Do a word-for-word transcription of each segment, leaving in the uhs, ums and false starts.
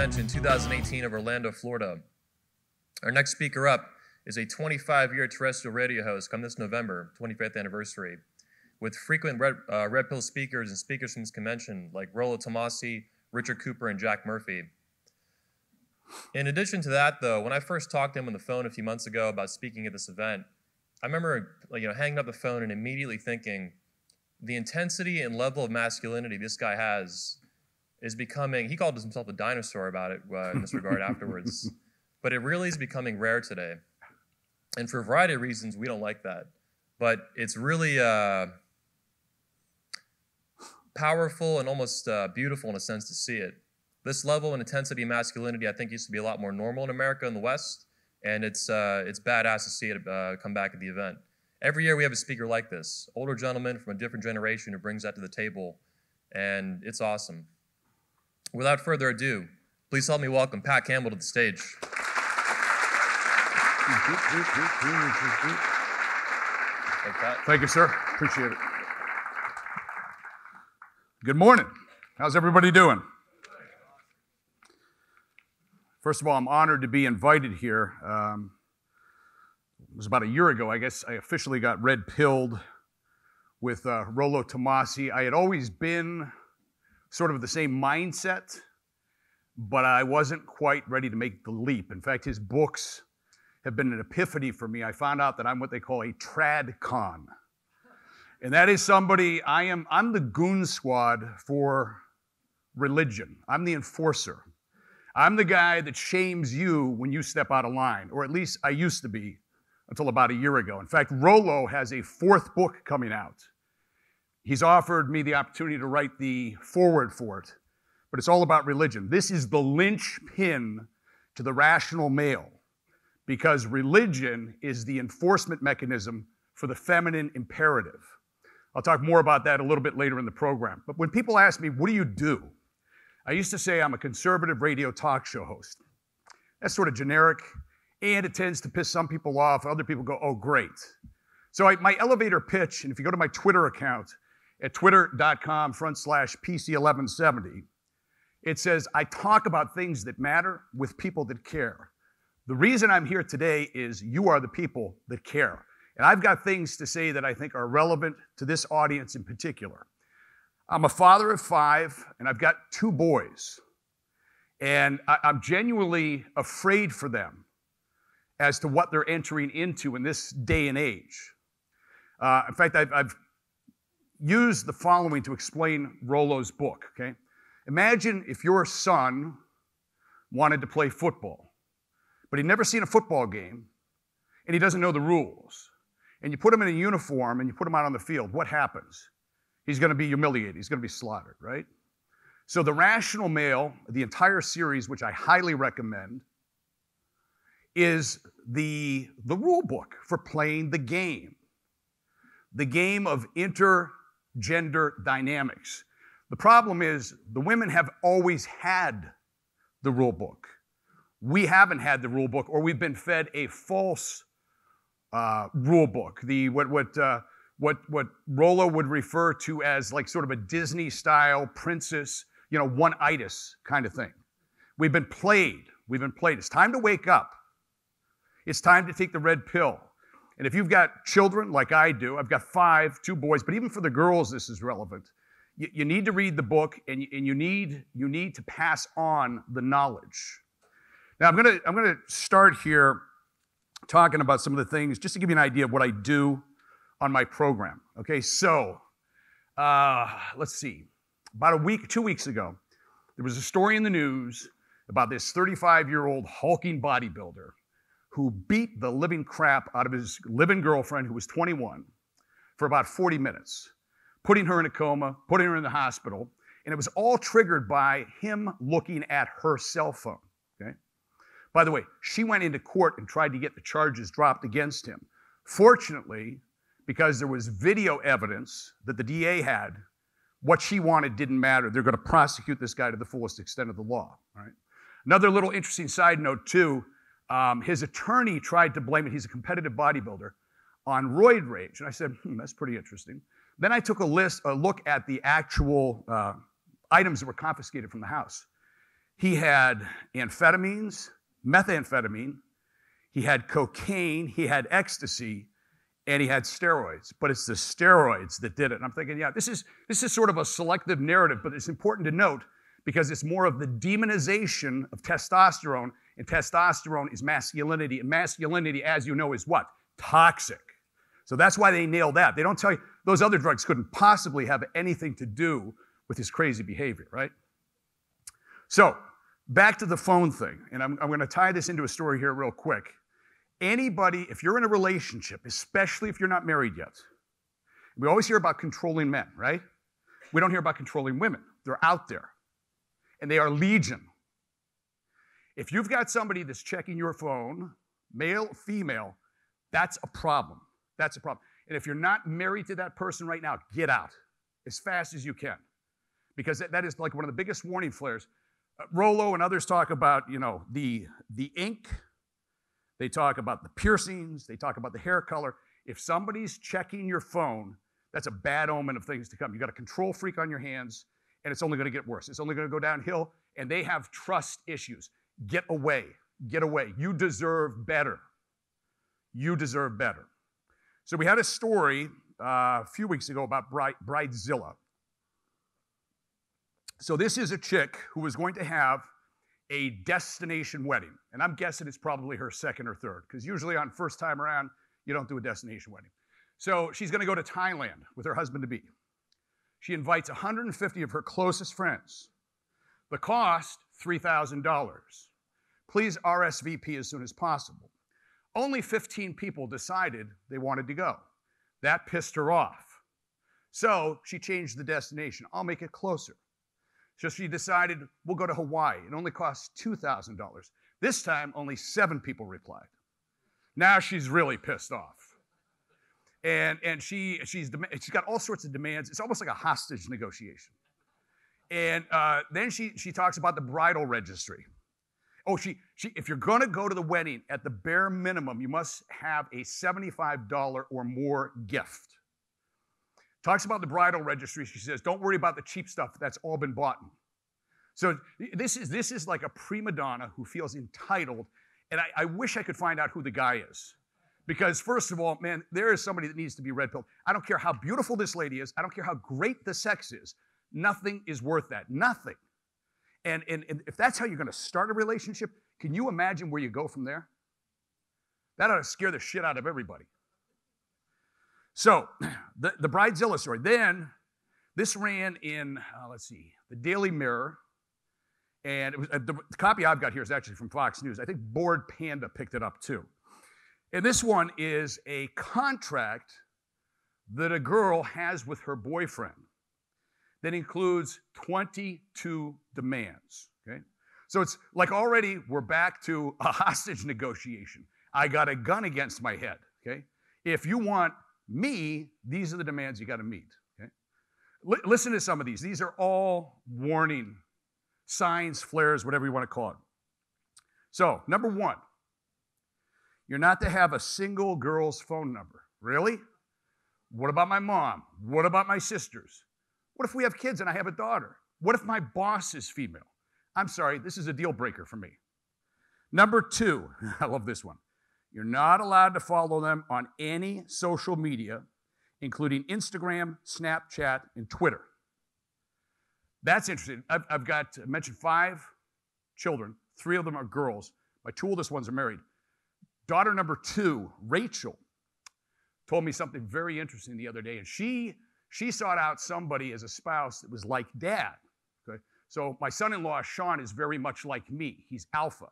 Convention two thousand eighteen of Orlando, Florida. Our next speaker up is a twenty-five year terrestrial radio host come this November, twenty-fifth anniversary, with frequent Red, uh, Red Pill speakers and speakers from this convention like Rollo Tomassi, Richard Cooper, and Jack Murphy. In addition to that, though, when I first talked to him on the phone a few months ago about speaking at this event, I remember you know, hanging up the phone and immediately thinking, the intensity and level of masculinity this guy has is becoming, he called himself a dinosaur about it uh, in this regard afterwards, but it really is becoming rare today. And for a variety of reasons, we don't like that. But it's really uh, powerful and almost uh, beautiful in a sense to see it. This level of intensity and masculinity, I think, used to be a lot more normal in America and the West. And it's, uh, it's badass to see it uh, come back at the event. Every year we have a speaker like this, older gentleman from a different generation who brings that to the table, and it's awesome. Without further ado, please help me welcome Pat Campbell to the stage. Thank you, sir. Appreciate it. Good morning. How's everybody doing? First of all, I'm honored to be invited here. Um, It was about a year ago, I guess, I officially got red-pilled with uh, Rollo Tomassi. I had always been sort of the same mindset, but I wasn't quite ready to make the leap. In fact, his books have been an epiphany for me. I found out that I'm what they call a trad con. And that is somebody, I am, I'm the goon squad for religion. I'm the enforcer. I'm the guy that shames you when you step out of line, or at least I used to be. Until about a year ago. In fact, Rollo has a fourth book coming out. He's offered me the opportunity to write the foreword for it, but it's all about religion. This is the linchpin to the Rational Male, because religion is the enforcement mechanism for the feminine imperative. I'll talk more about that a little bit later in the program. But when people ask me, what do you do? I used to say I'm a conservative radio talk show host. That's sort of generic. And it tends to piss some people off. Other people go, oh, great. So I, my elevator pitch, and if you go to my Twitter account at twitter.com front slash pc1170, it says, I talk about things that matter with people that care. The reason I'm here today is you are the people that care. And I've got things to say that I think are relevant to this audience in particular. I'm a father of five, and I've got two boys. And I, I'm genuinely afraid for them as to what they're entering into in this day and age. Uh, in fact, I've, I've used the following to explain Rollo's book, okay? Imagine if your son wanted to play football, but he'd never seen a football game, and he doesn't know the rules. And you put him in a uniform, and you put him out on the field, what happens? He's gonna be humiliated, he's gonna be slaughtered, right? So the Rational Male, the entire series, which I highly recommend, is the, the rule book for playing the game, the game of intergender dynamics. The problem is the women have always had the rule book. We haven't had the rule book, or we've been fed a false uh, rule book, the, what, what, uh, what, what Rollo would refer to as like sort of a Disney-style princess, you know, one-itis kind of thing. We've been played. We've been played. It's time to wake up. It's time to take the red pill. And if you've got children like I do, I've got five, two boys, but even for the girls, this is relevant. You, you need to read the book, and, you, and you, need, you need to pass on the knowledge. Now, I'm gonna, I'm gonna start here talking about some of the things, just to give you an idea of what I do on my program. Okay, so, uh, let's see. About a week, two weeks ago, there was a story in the news about this thirty-five year old hulking bodybuilder who beat the living crap out of his living girlfriend, who was twenty-one, for about forty minutes, putting her in a coma, putting her in the hospital, and it was all triggered by him looking at her cell phone, okay? By the way, she went into court and tried to get the charges dropped against him. Fortunately, because there was video evidence that the D A had, what she wanted didn't matter. They're gonna prosecute this guy to the fullest extent of the law, all right? Another little interesting side note too, Um, his attorney tried to blame it, he's a competitive bodybuilder, on roid rage. And I said, hmm, that's pretty interesting. Then I took a list, a look at the actual uh, items that were confiscated from the house. He had amphetamines, methamphetamine, he had cocaine, he had ecstasy, and he had steroids. But it's the steroids that did it. And I'm thinking, yeah, this is, this is sort of a selective narrative, but it's important to note because it's more of the demonization of testosterone, and testosterone is masculinity, and masculinity, as you know, is what? Toxic. So that's why they nail that. They don't tell you, those other drugs couldn't possibly have anything to do with his crazy behavior, right? So, back to the phone thing, and I'm, I'm going to tie this into a story here real quick. Anybody, if you're in a relationship, especially if you're not married yet, we always hear about controlling men, right? We don't hear about controlling women. They're out there, and they are legion. If you've got somebody that's checking your phone, male, female, that's a problem. That's a problem. And if you're not married to that person right now, get out as fast as you can, because that, that is like one of the biggest warning flares. Rollo and others talk about, you know, the, the ink. They talk about the piercings. They talk about the hair color. If somebody's checking your phone, that's a bad omen of things to come. You've got a control freak on your hands, and it's only going to get worse. It's only going to go downhill, and they have trust issues. Get away. Get away. You deserve better. You deserve better. So we had a story uh, a few weeks ago about bride, Bridezilla. So this is a chick who was going to have a destination wedding. And I'm guessing it's probably her second or third, because usually on first time around, you don't do a destination wedding. So she's going to go to Thailand with her husband-to-be. She invites one hundred fifty of her closest friends. The cost, three thousand dollars. Please R S V P as soon as possible. Only fifteen people decided they wanted to go. That pissed her off. So she changed the destination. I'll make it closer. So she decided, we'll go to Hawaii. It only costs two thousand dollars. This time, only seven people replied. Now she's really pissed off. And, and she, she's, she's got all sorts of demands. It's almost like a hostage negotiation. And uh, then she, she talks about the bridal registry. Oh, she, she, if you're going to go to the wedding, at the bare minimum, you must have a seventy-five dollars or more gift. Talks about the bridal registry. She says, don't worry about the cheap stuff. That's all been bought. So this is, this is like a prima donna who feels entitled. And I, I wish I could find out who the guy is. Because first of all, man, there is somebody that needs to be red-pilled. I don't care how beautiful this lady is. I don't care how great the sex is. Nothing is worth that. Nothing. And, and, and if that's how you're going to start a relationship, can you imagine where you go from there? That ought to scare the shit out of everybody. So, the, the Bridezilla story. Then, this ran in, uh, let's see, the Daily Mirror. And it was, uh, the, the copy I've got here is actually from Fox News. I think Bored Panda picked it up too. And this one is a contract that a girl has with her boyfriend that includes twenty-two demands. Okay? So it's like already we're back to a hostage negotiation. I got a gun against my head. Okay? If you want me, these are the demands you got to meet. Okay? L- listen to some of these. These are all warning signs, flares, whatever you want to call it. So, number one, you're not to have a single girl's phone number. Really? What about my mom? What about my sisters? What if we have kids and I have a daughter? What if my boss is female? I'm sorry, this is a deal breaker for me. Number two, I love this one. You're not allowed to follow them on any social media, including Instagram, Snapchat, and Twitter. That's interesting. I've, I've got I mentioned five children. Three of them are girls. My two oldest ones are married. Daughter number two, Rachel, told me something very interesting the other day, and she she sought out somebody as a spouse that was like dad. Okay? So my son-in-law, Sean, is very much like me. He's alpha.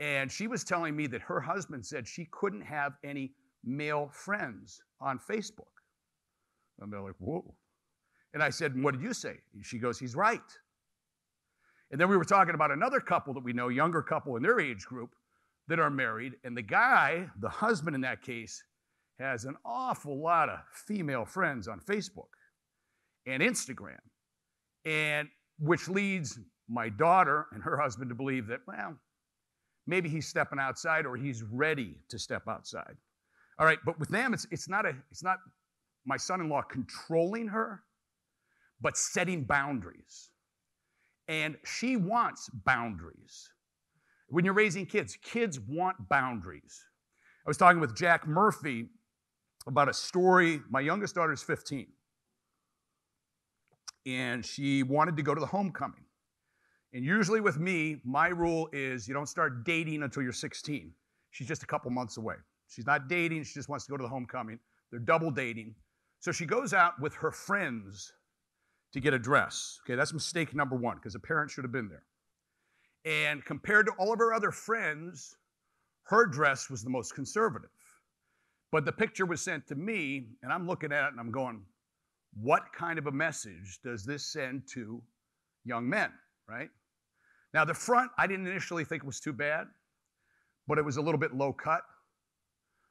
And she was telling me that her husband said she couldn't have any male friends on Facebook. And they're like, whoa. And I said, what did you say? And she goes, he's right. And then we were talking about another couple that we know, younger couple in their age group, that are married. And the guy, the husband in that case, has an awful lot of female friends on Facebook and Instagram, and which leads my daughter and her husband to believe that, well, maybe he's stepping outside, or he's ready to step outside. All right, but with them, it's, it's, not, a, it's not my son-in-law controlling her, but setting boundaries. and she wants boundaries. When you're raising kids, kids want boundaries. I was talking with Jack Murphy about a story. My youngest daughter's fifteen, and she wanted to go to the homecoming. And usually with me, my rule is you don't start dating until you're sixteen. She's just a couple months away. She's not dating, she just wants to go to the homecoming. They're double dating. So she goes out with her friends to get a dress. Okay, that's mistake number one, because a parent should have been there. And compared to all of her other friends, her dress was the most conservative. But the picture was sent to me, and I'm looking at it and I'm going, what kind of a message does this send to young men, right? Now the front, I didn't initially think it was too bad, but it was a little bit low cut.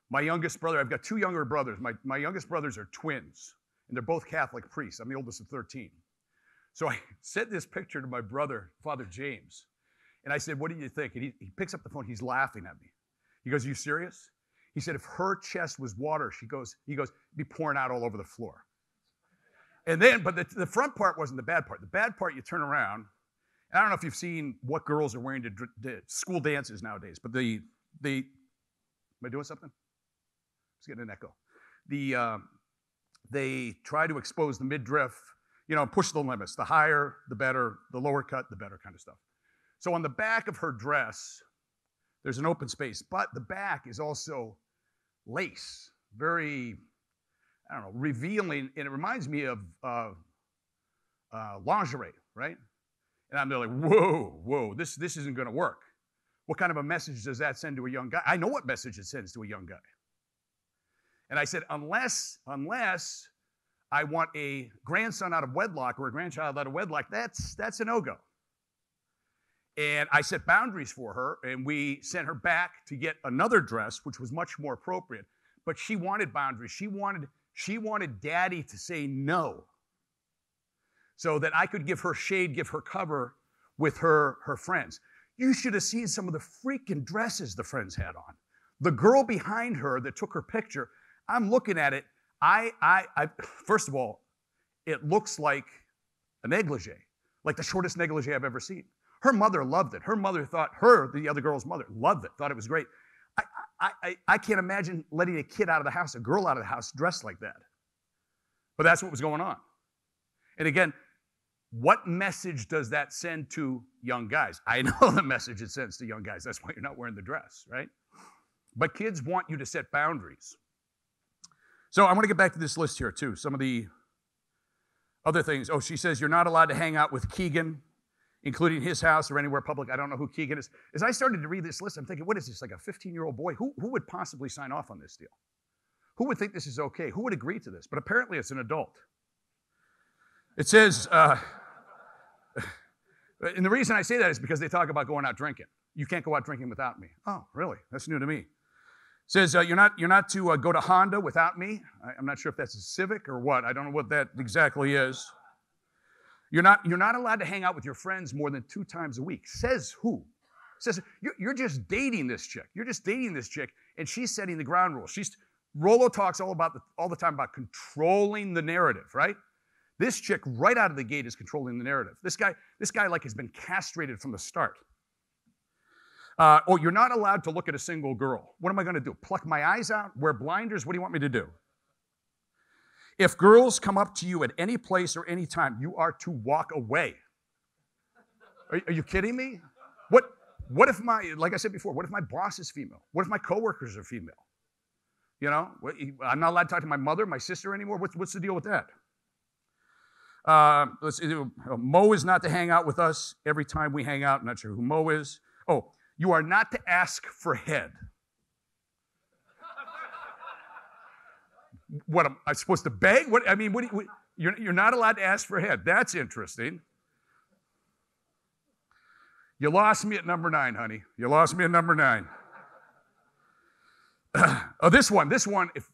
My youngest brother, I've got two younger brothers. My, my youngest brothers are twins, and they're both Catholic priests. I'm the oldest of thirteen. So I sent this picture to my brother, Father James, and I said, what do you think? And he, he picks up the phone, he's laughing at me. He goes, are you serious? He said, if her chest was water, she goes, he goes, it'd be pouring out all over the floor. And then, but the, the front part wasn't the bad part. The bad part, you turn around, and I don't know if you've seen what girls are wearing to, to school dances nowadays, but the, the, am I doing something? It's getting an echo. The, uh, they try to expose the midriff, you know, push the limits. The higher, the better. The lower cut, the better kind of stuff. So on the back of her dress, there's an open space, but the back is also lace. Very, I don't know, revealing, and it reminds me of uh, uh, lingerie, right? And I'm there like, whoa, whoa, this, this isn't going to work. What kind of a message does that send to a young guy? I know what message it sends to a young guy. And I said, unless, unless I want a grandson out of wedlock or a grandchild out of wedlock, that's, that's a no-go. And I set boundaries for her, and we sent her back to get another dress, which was much more appropriate. But she wanted boundaries. She wanted, she wanted daddy to say no, so that I could give her shade, give her cover with her, her friends. You should have seen some of the freaking dresses the friends had on. The girl behind her that took her picture, I'm looking at it, I, I, I, first of all, it looks like a negligee, like the shortest negligee I've ever seen. Her mother loved it. Her mother thought, her, the other girl's mother, loved it, thought it was great. I, I, I, I can't imagine letting a kid out of the house, a girl out of the house, dressed like that. But that's what was going on. And again, what message does that send to young guys? I know the message it sends to young guys. That's why you're not wearing the dress, right? But kids want you to set boundaries. So I want to get back to this list here, too. Some of the other things. Oh, she says, you're not allowed to hang out with Keegan, including his house or anywhere public. I don't know who Keegan is. As I started to read this list, I'm thinking, what is this, like a fifteen-year-old boy? Who, who would possibly sign off on this deal? Who would think this is okay? Who would agree to this? But apparently it's an adult. It says, uh, and the reason I say that is because they talk about going out drinking. You can't go out drinking without me. Oh, really? That's new to me. Says, uh, you're not, you're not to uh, go to Honda without me. I, I'm not sure if that's a Civic or what. I don't know what that exactly is. You're not, you're not allowed to hang out with your friends more than two times a week. Says who? Says, you're, you're just dating this chick. You're just dating this chick, and she's setting the ground rules. She's, Rollo talks all, about the, all the time about controlling the narrative, right? This chick right out of the gate is controlling the narrative. This guy, this guy like has been castrated from the start. Uh, oh, you're not allowed to look at a single girl. What am I going to do? Pluck my eyes out? Wear blinders? What do you want me to do? If girls come up to you at any place or any time, you are to walk away. Are, are you kidding me? What, what if my, like I said before, what if my boss is female? What if my coworkers are female? You know, I'm not allowed to talk to my mother, my sister anymore. What's, what's the deal with that? Uh, let's, uh, Mo is not to hang out with us every time we hang out. I'm not sure who Mo is. Oh. You are not to ask for head. What, am I supposed to beg? What, I mean, what, what, you're, you're not allowed to ask for head. That's interesting. You lost me at number nine, honey. You lost me at number nine. Oh, this one, this one, if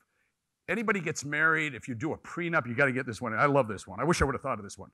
anybody gets married, if you do a prenup, you got to get this one. I love this one. I wish I would have thought of this one.